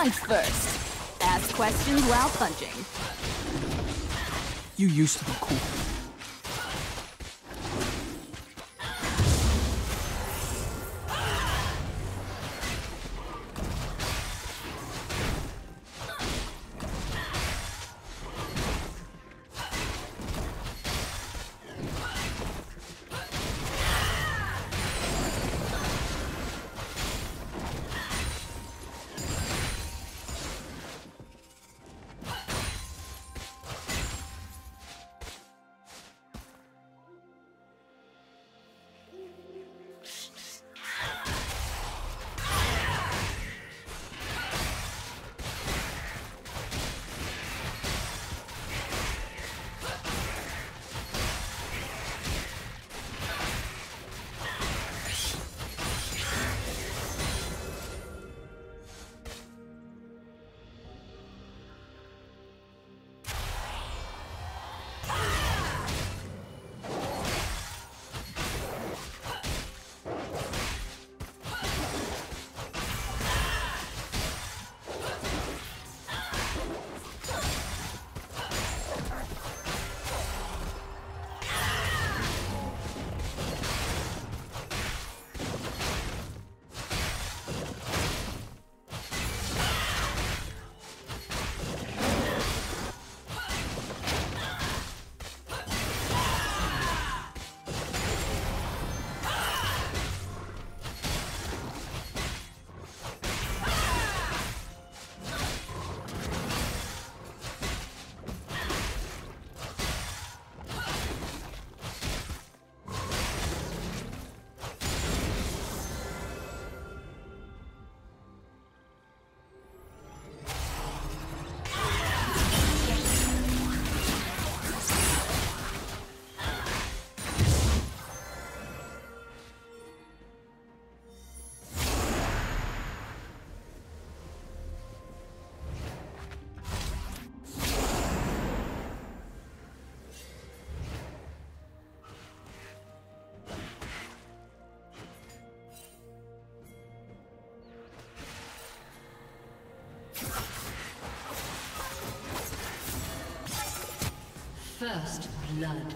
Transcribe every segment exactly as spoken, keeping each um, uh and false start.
Punch first. Ask questions while punching. You used to be cool. First blood.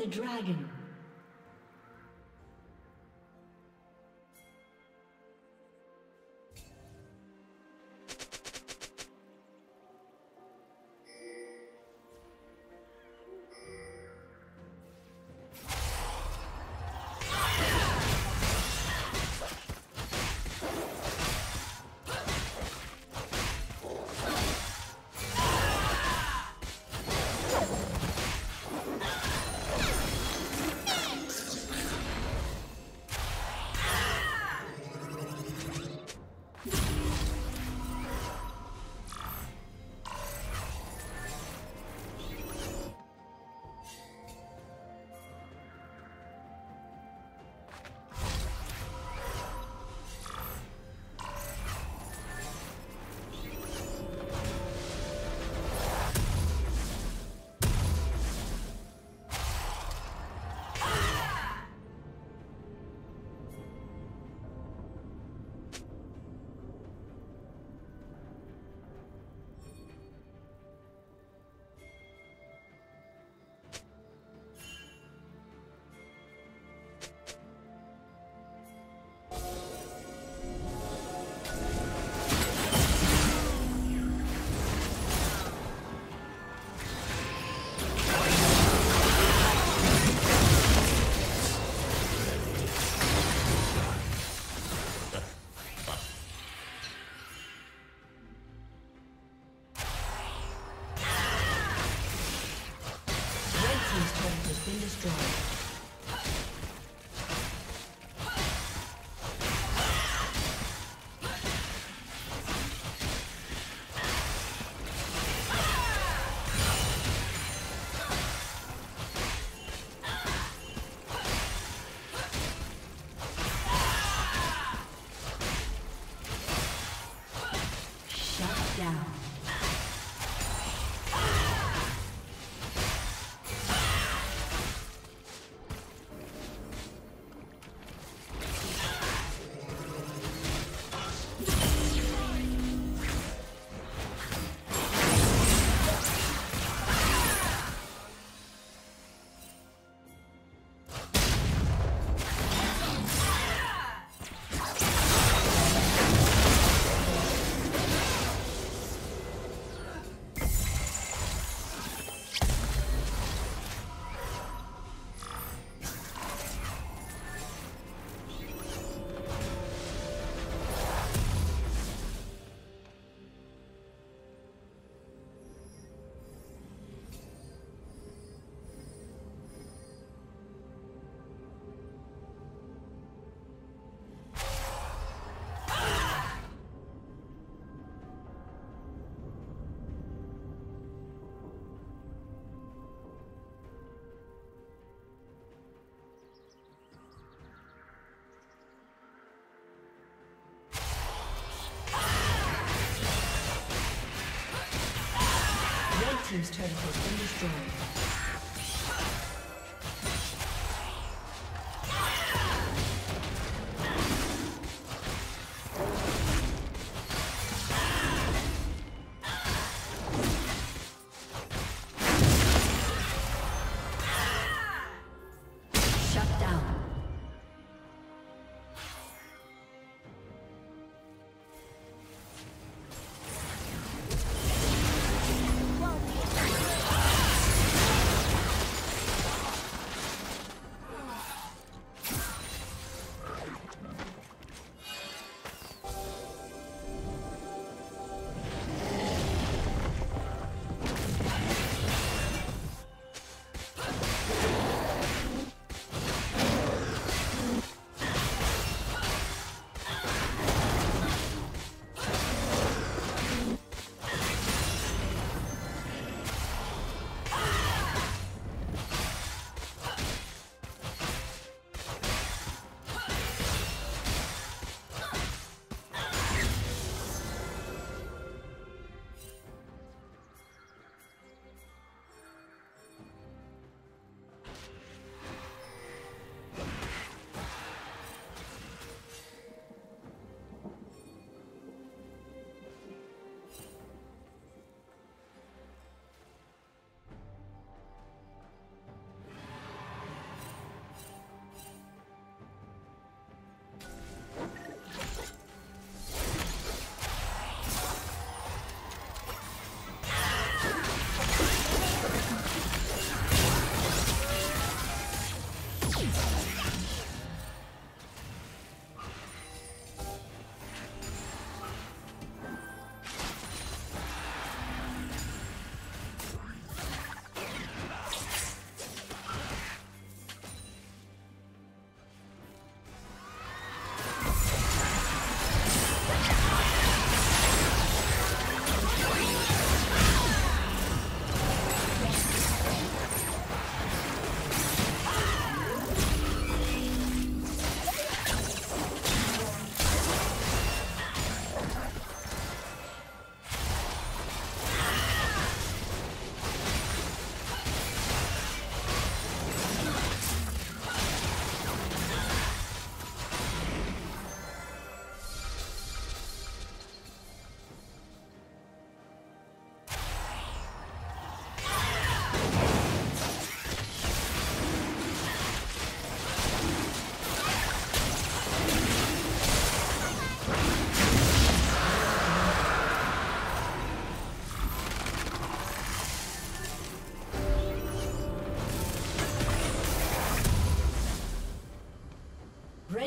the dragon. Team's turret has been destroyed.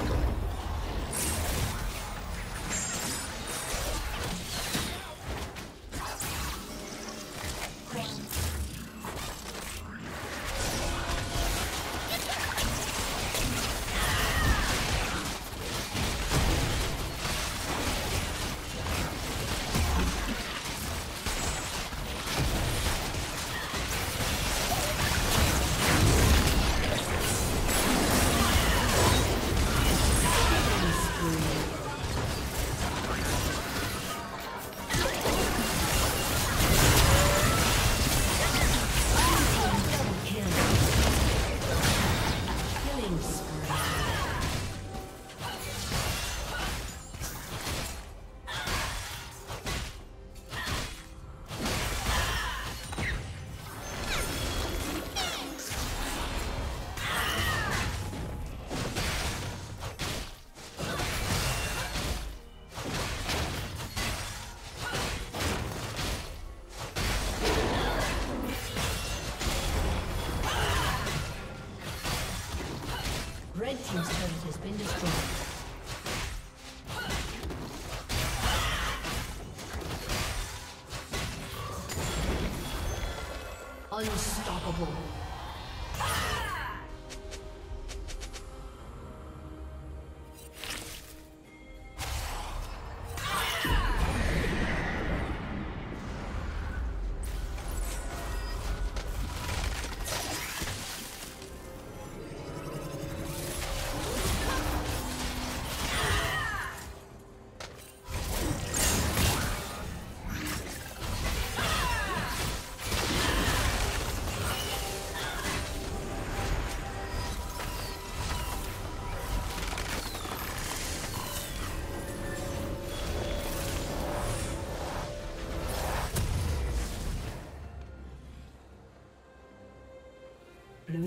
Team's turret has been destroyed. Unstoppable. Blue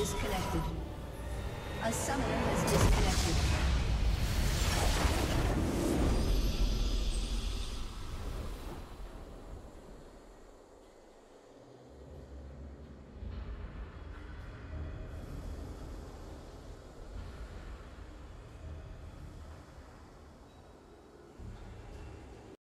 Disconnected. A summoner has disconnected.